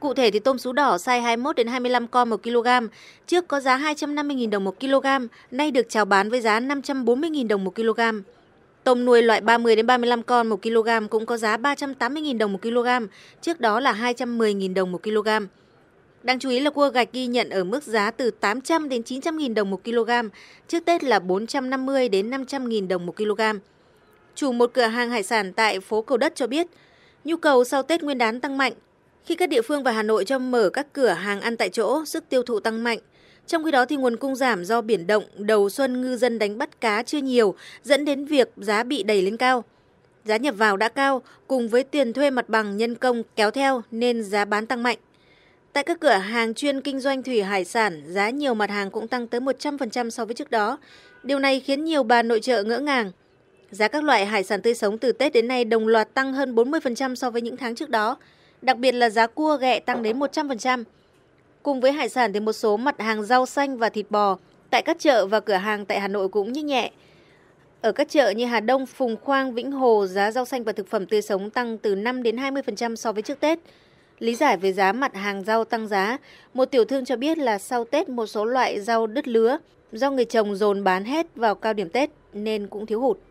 Cụ thể thì tôm sú đỏ size 21 đến 25 con 1 kg, trước có giá 250.000 đồng 1 kg, nay được chào bán với giá 540.000 đồng 1 kg. Tôm nuôi loại 30 đến 35 con 1 kg cũng có giá 380.000 đồng 1 kg, trước đó là 210.000 đồng 1 kg. Đáng chú ý là cua gạch ghi nhận ở mức giá từ 800 đến 900.000 đồng 1 kg, trước Tết là 450 đến 500.000 đồng 1 kg. Chủ một cửa hàng hải sản tại phố Cầu Đất cho biết, nhu cầu sau Tết Nguyên đán tăng mạnh, khi các địa phương và Hà Nội cho mở các cửa hàng ăn tại chỗ, sức tiêu thụ tăng mạnh. Trong khi đó thì nguồn cung giảm do biển động, đầu xuân ngư dân đánh bắt cá chưa nhiều, dẫn đến việc giá bị đẩy lên cao. Giá nhập vào đã cao, cùng với tiền thuê mặt bằng nhân công kéo theo nên giá bán tăng mạnh. Tại các cửa hàng chuyên kinh doanh thủy hải sản, giá nhiều mặt hàng cũng tăng tới 100% so với trước đó. Điều này khiến nhiều bà nội trợ ngỡ ngàng. Giá các loại hải sản tươi sống từ Tết đến nay đồng loạt tăng hơn 40% so với những tháng trước đó. Đặc biệt là giá cua ghẹ tăng đến 100%. Cùng với hải sản thì một số mặt hàng rau xanh và thịt bò tại các chợ và cửa hàng tại Hà Nội cũng nhích nhẹ. Ở các chợ như Hà Đông, Phùng Khoang, Vĩnh Hồ, giá rau xanh và thực phẩm tươi sống tăng từ 5 đến 20% so với trước Tết. Lý giải về giá mặt hàng rau tăng giá, một tiểu thương cho biết là sau Tết một số loại rau đứt lứa do người trồng dồn bán hết vào cao điểm Tết nên cũng thiếu hụt.